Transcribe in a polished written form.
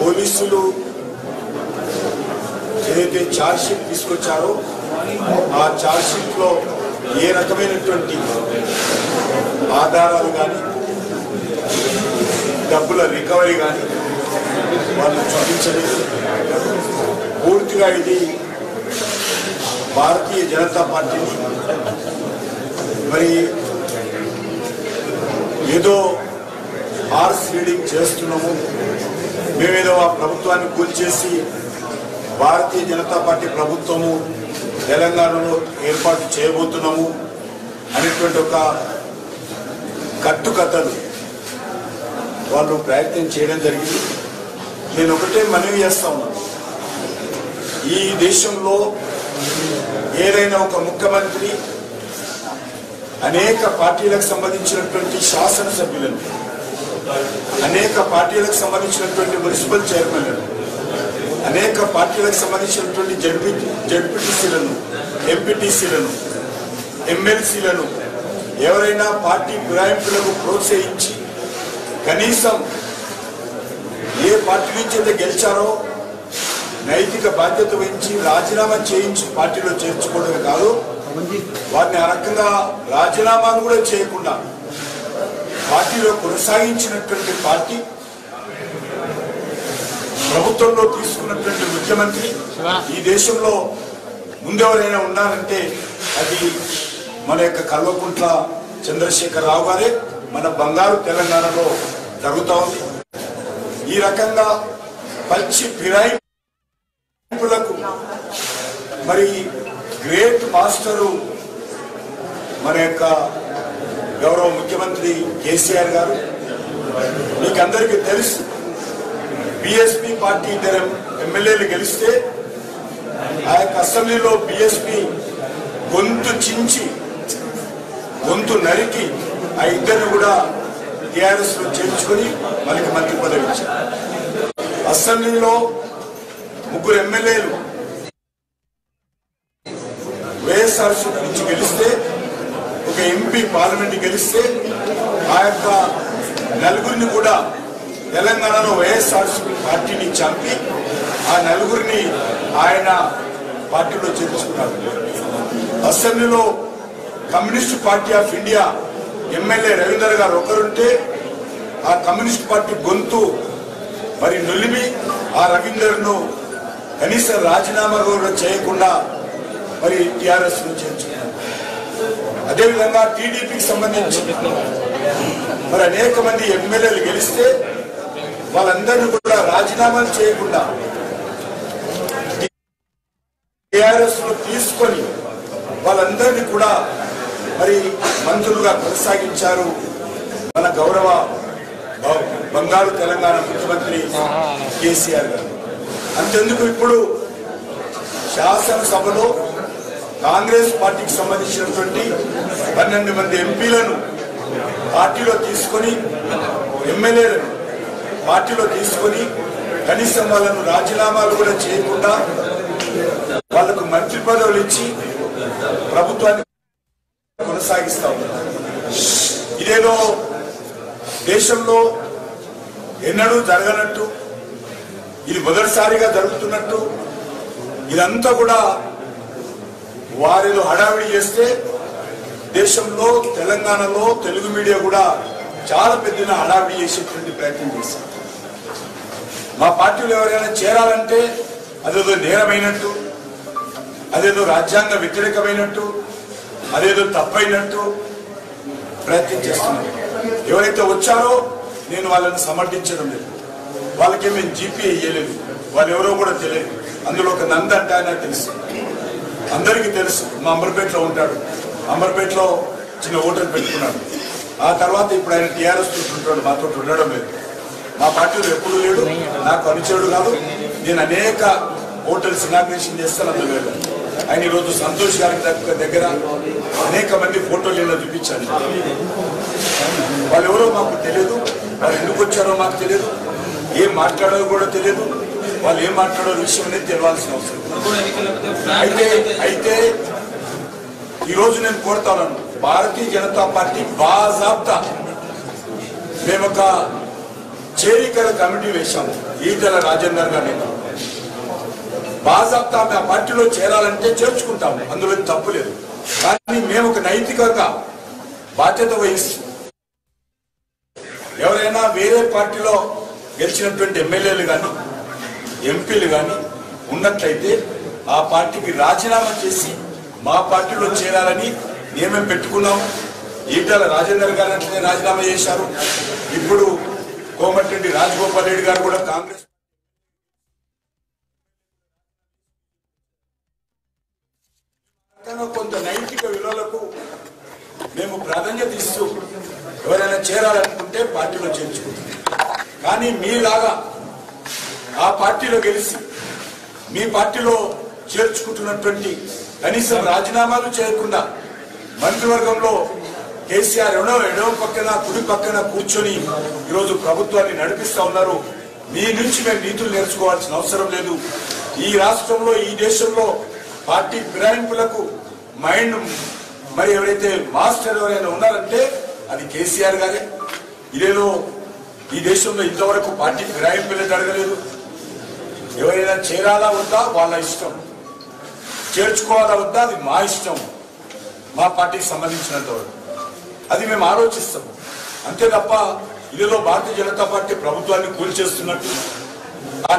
పోలీసులు ఏదైతే charge sheet తీసుకొచ్చారో ఆ ఛార్జ్ షీట్లో ఏ రకమైనటువంటి ఆధారాలు కానీ డబ్బుల రికవరీ కానీ వాళ్ళు చూపించలేదు. పూర్తిగా ఇది భారతీయ జనతా పార్టీని మరి ఏదో హార్స్ రీడింగ్ చేస్తున్నాము, మేమేదో ఆ ప్రభుత్వాన్ని కూల్చేసి భారతీయ జనతా పార్టీ ప్రభుత్వము తెలంగాణలో ఏర్పాటు చేయబోతున్నాము అనేటువంటి ఒక కట్టుకథలు వాళ్ళు ప్రయత్నం చేయడం జరిగింది. నేను ఒకటే మనవి చేస్తా ఉన్నాను, ఈ దేశంలో ఏదైనా ఒక ముఖ్యమంత్రి అనేక పార్టీలకు సంబంధించినటువంటి శాసనసభ్యులను, అనేక పార్టీలకు సంబంధించినటువంటి మున్సిపల్ చైర్మన్లను, అనేక పార్టీలకు సంబంధించినటువంటి జడ్పీటీసీలను, ఎంపీటీసీలను, ఎమ్మెల్సీలను ఎవరైనా పార్టీ ఫిరాయింపులకు ప్రోత్సహించి కనీసం ఏ పార్టీ నుంచి అయితే గెలిచారో నైతిక బాధ్యత వహించి రాజీనామా చేయించి పార్టీలో చేర్చుకోవడమే కాదు, వారిని ఆ రకంగా రాజీనామాను కూడా చేయకుండా పార్టీలో కొనసాగించినటువంటి పార్టీ, ప్రభుత్వంలో తీసుకున్నటువంటి ముఖ్యమంత్రి ఈ దేశంలో ముందెవరైనా ఉన్నారంటే అది మన యొక్క కల్వకుంట్ల చంద్రశేఖర్ రావు గారే. మన బంగారు తెలంగాణలో జరుగుతూ ఉంది. ఈ రకంగా పచ్చి ఫిరాయింపులకు మరి గ్రేట్ మాస్టరు మన యొక్క గౌరవ ముఖ్యమంత్రి కేసీఆర్ గారు. మీకందరికీ తెలుసు, బిఎస్పీ పార్టీ ఇద్దరు ఎమ్మెల్యేలు గెలిస్తే ఆ యొక్క అసెంబ్లీలో బిఎస్పీ గొంతు చించి గొంతు నరికి ఆ ఇద్దరిని కూడా టీఆర్ఎస్లో చేర్చుకొని మనకి మంత్రి పదవి ఇచ్చారు. అసెంబ్లీలో ముగ్గురు ఎమ్మెల్యేలు వైఎస్ఆర్ నుంచి గెలిస్తే, ఒక ఎంపీ పార్లమెంట్ గెలిస్తే ఆ యొక్క నలుగురిని కూడా తెలంగాణలో వైఎస్ఆర్సీపీ పార్టీని చంపి ఆ నలుగురిని ఆయన పార్టీలో చేర్చుకున్నారు. అసెంబ్లీలో communist party of India MLA Ravinder గారు ఒకరుంటే ఆ కమ్యూనిస్ట్ పార్టీ గొంతు మరి నొలిమి ఆ రవీందర్ను కనీసం రాజీనామా కూడా చేయకుండా మరి టీఆర్ఎస్ను చేర్చుకున్నారు. అదేవిధంగా టీడీపీకి సంబంధించి మరి అనేక మంది ఎమ్మెల్యేలు గెలిస్తే వాళ్ళందరినీ కూడా రాజీనామాలు చేయకుండా టీఆర్ఎస్ లో తీసుకొని వాళ్ళందరినీ కూడా మరి మంత్రులుగా కొనసాగించారు మన గౌరవ బంగారు తెలంగాణ ముఖ్యమంత్రి కేసీఆర్ గారు. అంతెందుకు, ఇప్పుడు శాసనసభలో కాంగ్రెస్ పార్టీకి సంబంధించినటువంటి 12 మంది ఎంపీలను పార్టీలో తీసుకొని, ఎమ్మెల్యేలను పార్టీలో తీసుకొని కనీసం వాళ్ళను రాజీనామాలు కూడా చేయకుండా వాళ్లకు మంత్రి పదవులు ఇచ్చి ప్రభుత్వాన్ని కొనసాగిస్తా ఉన్నారు. ఇదేదో దేశంలో ఎన్నడూ జరగనట్టు, ఇది మొదటిసారిగా జరుగుతున్నట్టు, ఇదంతా కూడా వారిలో హడావిడి చేస్తే దేశంలో తెలంగాణలో తెలుగు మీడియా కూడా చాలా పెద్ద హడావిడి చేసేటువంటి ప్రయత్నం చేశారు. మా పార్టీలో ఎవరైనా చేరాలంటే అదేదో నేరమైనట్టు, అదేదో రాజ్యాంగ వ్యతిరేకమైనట్టు, అదేదో తప్పైనట్టు ప్రయత్నం చేస్తున్నారు. ఎవరైతే వచ్చారో నేను వాళ్ళని సమర్థించడం లేదు, వాళ్ళకి మేము జీపీఏ ఇవ్వలేదు, వాళ్ళు ఎవరో కూడా తెలియదు. అందులో ఒక నంద అంటే ఆయన తెలుసు, అందరికీ తెలుసు, మా అంబర్పేటలో ఉంటాడు, అంబర్పేటలో చిన్న ఓటర్ పెట్టుకున్నాడు. ఆ తర్వాత ఇప్పుడు ఆయన టీఆర్ఎస్ చూస్తుంటాడు, మాతో ఉండడం లేదు, మా పార్టీలో ఎప్పుడు లేడు, నాకు అనుచరుడు కాదు. నేను అనేక హోటల్స్ ఇనాగ్రేషన్ చేస్తాను, అందులో వెళ్ళాను. ఆయన ఈరోజు సంతోష్ గారి దగ్గర అనేక మంది ఫోటోలు ఇలా చూపించాను. వాళ్ళు ఎవరో మాకు తెలియదు, వాళ్ళు ఎందుకు వచ్చారో మాకు తెలియదు, ఏం మాట్లాడాలో కూడా తెలియదు, వాళ్ళు ఏం మాట్లాడాలో విషయం అనేది తెలియాల్సిన అవసరం. అయితే ఈరోజు నేను కోరుతాను, భారతీయ జనతా పార్టీ బాజాబ్తా మేమొక చేరికల కమిటీ వేశాము. ఈటల రాజేందర్ గారి బాజాప్తా మా పార్టీలో చేరాలంటే చేర్చుకుంటాము, అందులో తప్పు లేదు. కానీ మేము ఒక నైతికంగా బాధ్యత వహిస్తాం. ఎవరైనా వేరే పార్టీలో గెలిచినటువంటి ఎమ్మెల్యేలు కానీ ఎంపీలు కానీ ఉన్నట్లయితే ఆ పార్టీకి రాజీనామా చేసి మా పార్టీలో చేరాలని నియమం పెట్టుకున్నాము. ఈటల రాజేందర్ గారు అట్లనే రాజీనామా చేశారు. ఇప్పుడు కోమటిరెడ్డి రాజగోపాల్ రెడ్డి గారు కూడా కాంగ్రెస్ కొంత నైతిక విలువలకు మేము ప్రాధాన్యత ఇస్తూ ఎవరైనా చేరాలనుకుంటే పార్టీలో చేర్చుకుంటుంది. కానీ మీలాగా ఆ పార్టీలో గెలిచి మీ పార్టీలో చేర్చుకుంటున్నటువంటి కనీసం రాజీనామాలు చేయకుండా మంత్రివర్గంలో కేసీఆర్ ఎడవ పక్కన కుడి పక్కన కూర్చొని ఈరోజు ప్రభుత్వాన్ని నడిపిస్తూ ఉన్నారు. మీ నుంచి మేము నీతులు నేర్చుకోవాల్సిన అవసరం లేదు. ఈ రాష్ట్రంలో ఈ దేశంలో పార్టీ ఫిరాయింపులకు మైండ్ మరి ఎవరైతే మాస్టర్ ఎవరైనా ఉన్నారంటే అది కేసీఆర్ గారే. ఇదేదో ఈ దేశంలో ఇంతవరకు పార్టీ ఫిరాయింపులే జరగలేదు. ఎవరైనా చేరాలా వద్దా వాళ్ళ ఇష్టం, చేర్చుకోవాలా వద్దా అది మా ఇష్టం, మా పార్టీకి సంబంధించినంతవరకు అది మేము ఆలోచిస్తాము అంతే తప్ప ఇదేదో భారతీయ జనతా పార్టీ ప్రభుత్వాన్ని కూల్చేస్తున్నట్టు